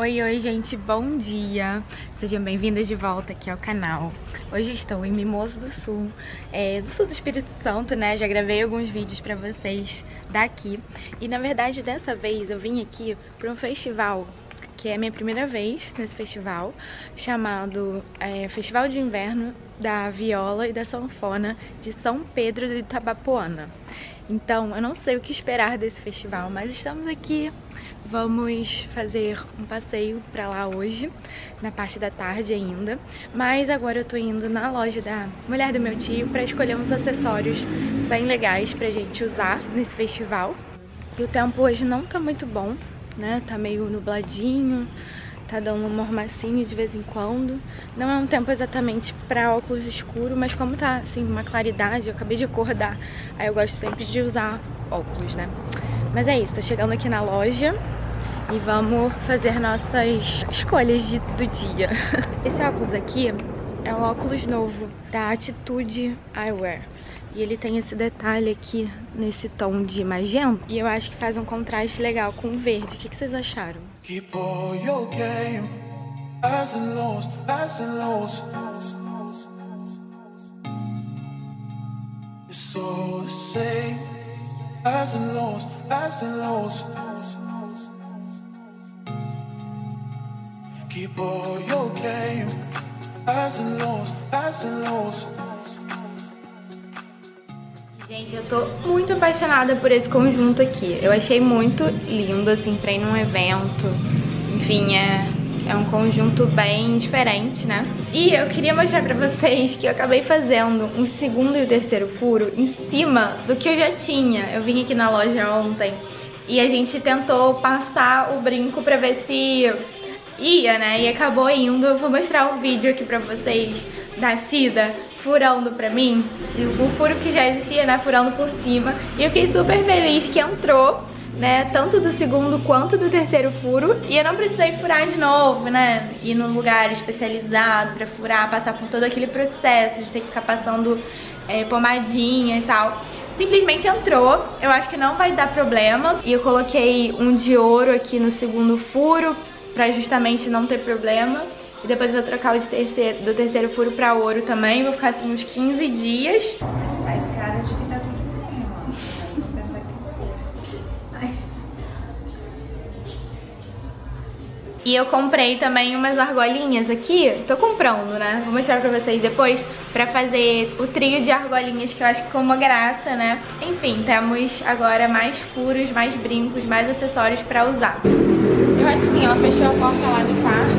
Oi, oi gente, bom dia! Sejam bem-vindas de volta aqui ao canal. Hoje estou em Mimoso do Sul, do sul do Espírito Santo, né? Já gravei alguns vídeos pra vocês daqui. E na verdade dessa vez eu vim aqui pra um festival, que é a minha primeira vez nesse festival, chamado Festival de Inverno da Viola e da Sanfona de São Pedro de Itabapoana. Então, eu não sei o que esperar desse festival, mas estamos aqui. Vamos fazer um passeio pra lá hoje, na parte da tarde ainda. Mas agora eu tô indo na loja da mulher do meu tio pra escolher uns acessórios bem legais pra gente usar nesse festival. E o tempo hoje não tá muito bom, né? Tá meio nubladinho, tá dando um mormacinho de vez em quando. Não é um tempo exatamente pra óculos escuro, mas como tá assim uma claridade, eu acabei de acordar, aí eu gosto sempre de usar óculos, né? Mas é isso, tô chegando aqui na loja e vamos fazer nossas escolhas do dia. Esse óculos aqui é um óculos novo da Atitude Eyewear. E ele tem esse detalhe aqui nesse tom de magenta. E eu acho que faz um contraste legal com o verde. O que vocês acharam? Keep all your game, highs and lows, highs and lows. It's all the same, highs and lows, highs and lows. Keep all your game, highs and lows, highs and lows. Gente, eu tô muito apaixonada por esse conjunto aqui. Eu achei muito lindo, assim, pra ir num evento. Enfim, é um conjunto bem diferente, né? E eu queria mostrar pra vocês que eu acabei fazendo um segundo e o terceiro furo em cima do que eu já tinha. Eu vim aqui na loja ontem e a gente tentou passar o brinco pra ver se ia, né? E acabou indo. Eu vou mostrar um vídeo aqui pra vocês da Cida furando pra mim, o furo que já existia, né, furando por cima. E eu fiquei super feliz que entrou, né, tanto do segundo quanto do terceiro furo. E eu não precisei furar de novo, né, ir num lugar especializado pra furar, passar por todo aquele processo de ter que ficar passando pomadinha e tal. Simplesmente entrou, eu acho que não vai dar problema. E eu coloquei um de ouro aqui no segundo furo pra justamente não ter problema. E depois eu vou trocar o do terceiro furo pra ouro também. Vou ficar assim uns 15 dias. Mas faz cara de que tá tudo bem, ó. Essa aqui. Ai. E eu comprei também umas argolinhas aqui. Tô comprando, né? Vou mostrar pra vocês depois. Pra fazer o trio de argolinhas, que eu acho que ficou uma graça, né? Enfim, temos agora mais furos, mais brincos, mais acessórios pra usar. Eu acho que sim, ela fechou a porta lá do carro.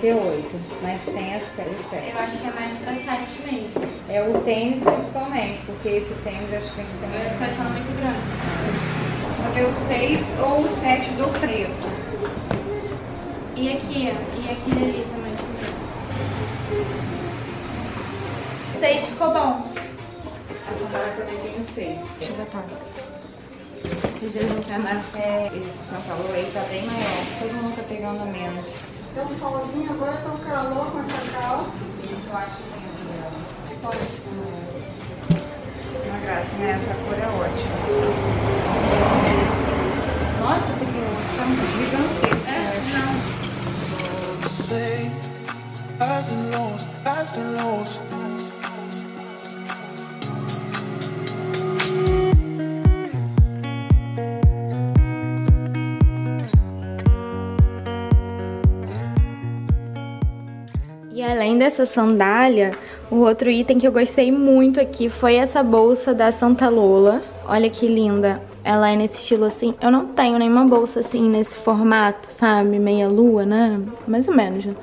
38, mas tem as 7. Eu acho que é mais cansante mesmo. É o tênis principalmente, porque esse tênis acho que tem que ser muito grande. Eu tô achando muito grande. Só que o 6 ou o 7 do preto. E aqui, ó. E aquele ali também. O 6 ficou bom. A Samara também tem o 6. Deixa eu botar. Porque às vezes não tem nada. Esse Santa Lolla aí tá bem maior. Todo mundo tá pegando menos. Tem um solzinho agora, tá um calor com essa calça. Isso eu acho lindo. Ótimo. Uma graça, né? Essa cor é ótima. Nossa, esse aqui tá gigantesco. Não. E além dessa sandália, o outro item que eu gostei muito aqui foi essa bolsa da Santa Lolla. Olha que linda. Ela é nesse estilo assim. Eu não tenho nenhuma bolsa assim nesse formato, sabe? Meia lua, né? Mais ou menos, né?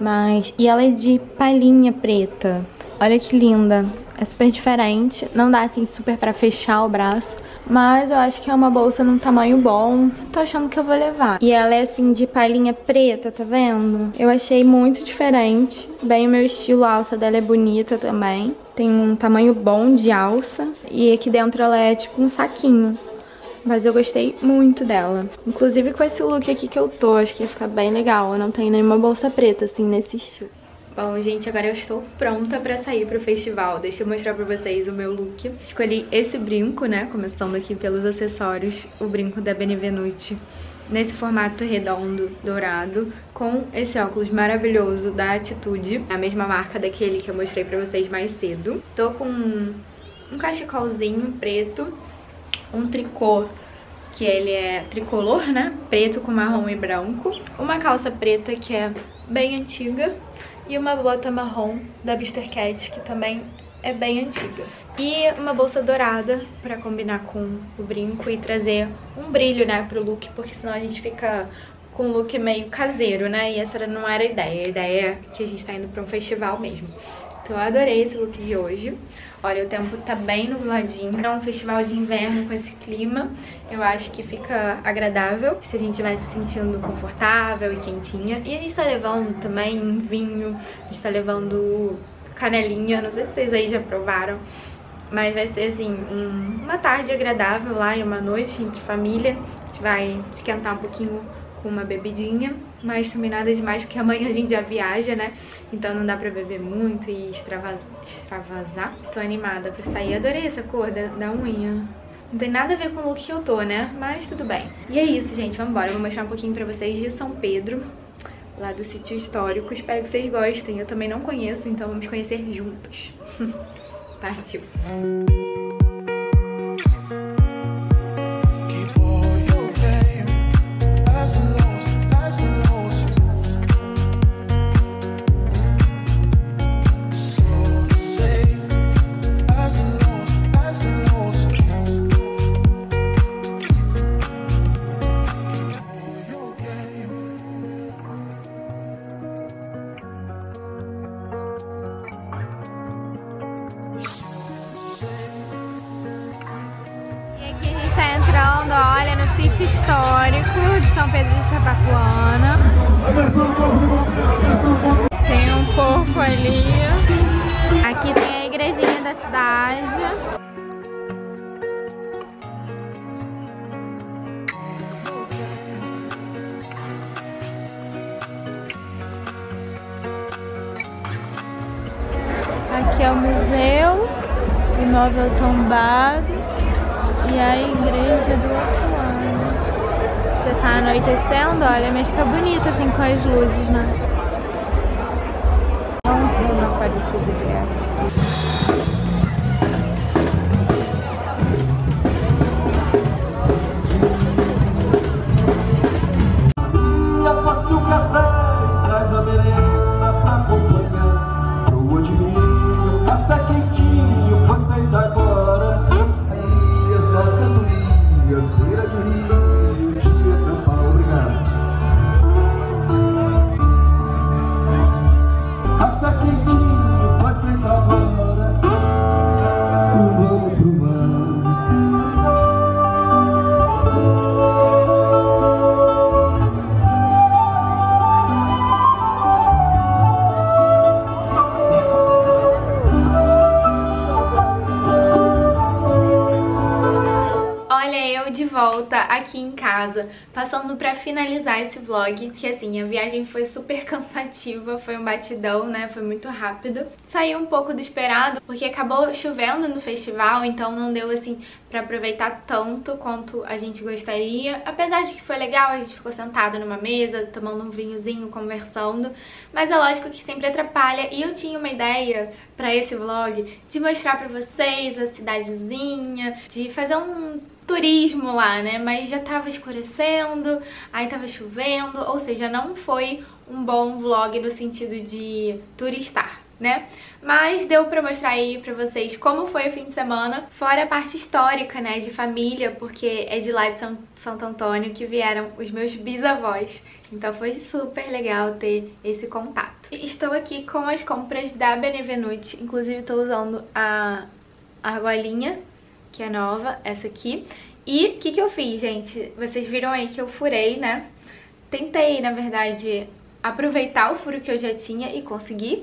Mas... E ela é de palhinha preta. Olha que linda. É super diferente. Não dá assim super pra fechar o braço. Mas eu acho que é uma bolsa num tamanho bom. Tô achando que eu vou levar. E ela é assim de palhinha preta, tá vendo? Eu achei muito diferente. Bem o meu estilo, a alça dela é bonita também. Tem um tamanho bom de alça. E aqui dentro ela é tipo um saquinho. Mas eu gostei muito dela. Inclusive com esse look aqui que eu tô, acho que ia ficar bem legal. Eu não tenho nenhuma bolsa preta assim nesse estilo. Bom, gente, agora eu estou pronta pra sair pro festival. Deixa eu mostrar pra vocês o meu look. Escolhi esse brinco, né, começando aqui pelos acessórios, o brinco da Benevenutti, nesse formato redondo, dourado, com esse óculos maravilhoso da Atitude, a mesma marca daquele que eu mostrei pra vocês mais cedo. Tô com um cachecolzinho preto, um tricô, que ele é tricolor, né, preto com marrom e branco, uma calça preta que é bem antiga, e uma bota marrom da Bister Cat, que também é bem antiga. E uma bolsa dourada pra combinar com o brinco e trazer um brilho, né, pro look, porque senão a gente fica com um look meio caseiro, né, e essa não era a ideia. A ideia é que a gente tá indo pra um festival mesmo. Então eu adorei esse look de hoje. Olha, o tempo tá bem nubladinho. É um festival de inverno com esse clima. Eu acho que fica agradável se a gente vai se sentindo confortável e quentinha. E a gente tá levando também um vinho, a gente tá levando canelinha, não sei se vocês aí já provaram. Mas vai ser assim, uma tarde agradável lá e uma noite entre família. A gente vai esquentar um pouquinho com uma bebidinha, mas também nada demais, porque amanhã a gente já viaja, né? Então não dá pra beber muito e extravasar. Tô animada pra sair. Adorei essa cor da unha. Não tem nada a ver com o look que eu tô, né? mas tudo bem. E é isso, gente. Vambora. Vou mostrar um pouquinho pra vocês de São Pedro, lá do sítio histórico. Espero que vocês gostem. Eu também não conheço, então vamos conhecer juntos. Partiu! Olha, no sítio histórico de São Pedro de Itabapoana. Tem um porco ali. Aqui tem a igrejinha da cidade. Aqui é o museu, imóvel tombado. E a igreja do outro lado. Já tá anoitecendo, olha, mas fica bonito assim com as luzes, né? Vamos ver uma coisa de tudo de água. Eu passo o café, traz a merenda pra acompanhar. Lua de milho, café quentinho, foi feito agora. Volta aqui em casa, passando pra finalizar esse vlog, que assim, a viagem foi super cansativa, foi um batidão, né, foi muito rápido. Saiu um pouco do esperado, porque acabou chovendo no festival, então não deu assim pra aproveitar tanto quanto a gente gostaria. Apesar de que foi legal, a gente ficou sentada numa mesa, tomando um vinhozinho, conversando, mas é lógico que sempre atrapalha. E eu tinha uma ideia pra esse vlog de mostrar pra vocês a cidadezinha, de fazer um turismo lá, né, mas já tava escurecendo, aí tava chovendo, ou seja, não foi um bom vlog no sentido de turistar, né, mas deu pra mostrar aí pra vocês como foi o fim de semana, fora a parte histórica, né, de família, porque é de lá de Santo Antônio que vieram os meus bisavós, então foi super legal ter esse contato. Estou aqui com as compras da Benevenutti, inclusive tô usando a argolinha, que é nova, essa aqui. E o que eu fiz, gente? Vocês viram aí que eu furei, né? Tentei, na verdade, aproveitar o furo que eu já tinha e consegui.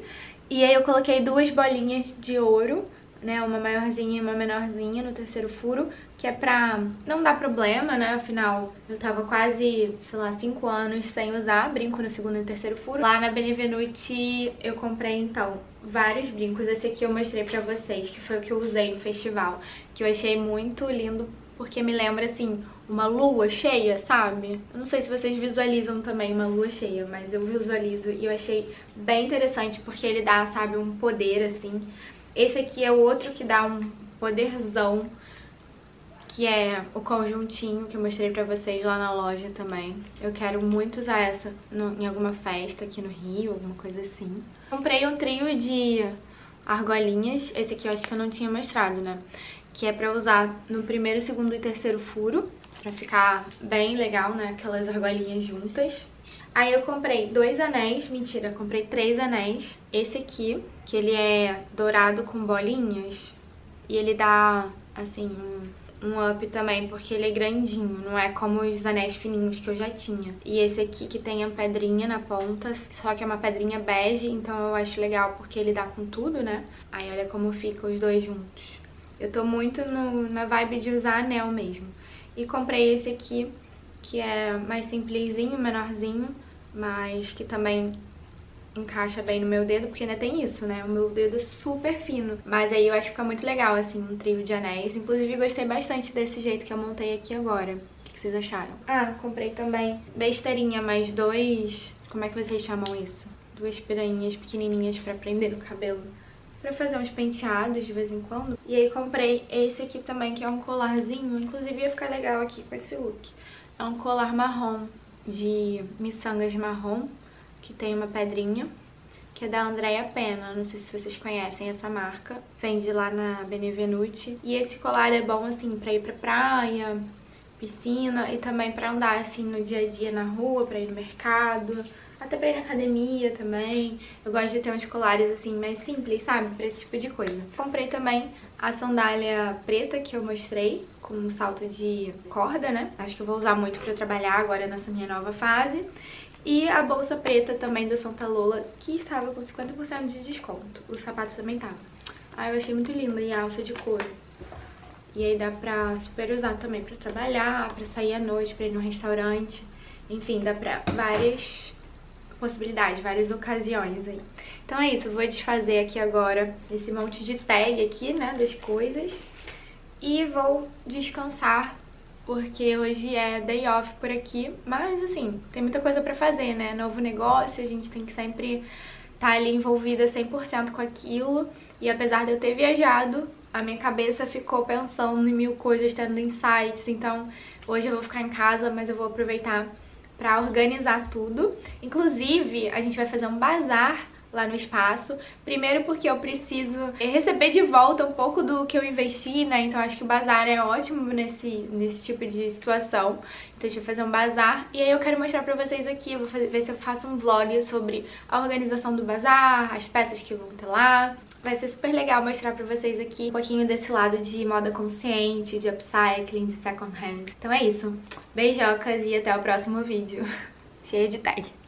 E aí eu coloquei duas bolinhas de ouro né, uma maiorzinha e uma menorzinha no terceiro furo, que é pra não dar problema, né, afinal eu tava quase, sei lá, 5 anos sem usar brinco no segundo e terceiro furo. Lá na Benevenutti eu comprei, então, vários brincos. Esse aqui eu mostrei pra vocês, que foi o que eu usei no festival, que eu achei muito lindo, porque me lembra, assim, uma lua cheia, sabe? Eu não sei se vocês visualizam também uma lua cheia, mas eu visualizo e eu achei bem interessante, porque ele dá, sabe, um poder, assim. Esse aqui é o outro que dá um poderzão, que é o conjuntinho que eu mostrei pra vocês lá na loja também. Eu quero muito usar essa em alguma festa aqui no Rio, alguma coisa assim. Comprei um trio de argolinhas, esse aqui eu acho que eu não tinha mostrado, né? Que é pra usar no primeiro, segundo e terceiro furo, pra ficar bem legal, né, aquelas argolinhas juntas. Aí eu comprei 2 anéis, mentira, comprei 3 anéis. Esse aqui, que ele é dourado com bolinhas, e ele dá, assim, um up também, porque ele é grandinho, não é como os anéis fininhos que eu já tinha. E esse aqui que tem a pedrinha na ponta, só que é uma pedrinha bege, então eu acho legal porque ele dá com tudo, né? Aí olha como ficam os dois juntos. Eu tô muito na vibe de usar anel mesmo. E comprei esse aqui, que é mais simplesinho, menorzinho, mas que também encaixa bem no meu dedo, porque ainda tem isso, né? O meu dedo é super fino. Mas aí eu acho que fica muito legal, assim, um trio de anéis. Inclusive, gostei bastante desse jeito que eu montei aqui agora. O que vocês acharam? Ah, comprei também besteirinha, mais 2... Como é que vocês chamam isso? 2 piranhas pequenininhas pra prender no cabelo, pra fazer uns penteados de vez em quando. E aí comprei esse aqui também, que é um colarzinho. Inclusive ia ficar legal aqui com esse look. É um colar marrom, de miçangas marrom, que tem uma pedrinha, que é da Andrea Pena. Não sei se vocês conhecem essa marca, vende lá na Benevenutti. E esse colar é bom, assim, pra ir pra praia, piscina, e também pra andar, assim, no dia a dia na rua, pra ir no mercado, até pra ir na academia também. Eu gosto de ter uns colares, assim, mais simples, sabe? Pra esse tipo de coisa. Comprei também a sandália preta que eu mostrei, com um salto de corda, né? Acho que eu vou usar muito pra trabalhar agora nessa minha nova fase. E a bolsa preta também da Santa Lolla, que estava com 50% de desconto. Os sapatos também estavam. Ai, eu achei muito linda, e a alça de couro. E aí dá pra super usar também pra trabalhar, pra sair à noite, pra ir no restaurante. Enfim, dá pra várias possibilidades, várias ocasiões aí. Então é isso, eu vou desfazer aqui agora esse monte de tag aqui, né, das coisas, e vou descansar, porque hoje é day off por aqui, mas assim, tem muita coisa pra fazer, né, novo negócio, a gente tem que sempre estar ali envolvida 100% com aquilo, e apesar de eu ter viajado, a minha cabeça ficou pensando em 1000 coisas, tendo insights, então hoje eu vou ficar em casa, mas eu vou aproveitar pra organizar tudo. Inclusive, a gente vai fazer um bazar lá no espaço. Primeiro porque eu preciso receber de volta um pouco do que eu investi, né? Então acho que o bazar é ótimo nesse tipo de situação. Então deixa eu fazer um bazar. E aí eu quero mostrar pra vocês aqui, vou ver se eu faço um vlog sobre a organização do bazar, as peças que vão ter lá. Vai ser super legal mostrar pra vocês aqui um pouquinho desse lado de moda consciente, de upcycling, de second hand. Então é isso. Beijocas e até o próximo vídeo. Cheio de tag.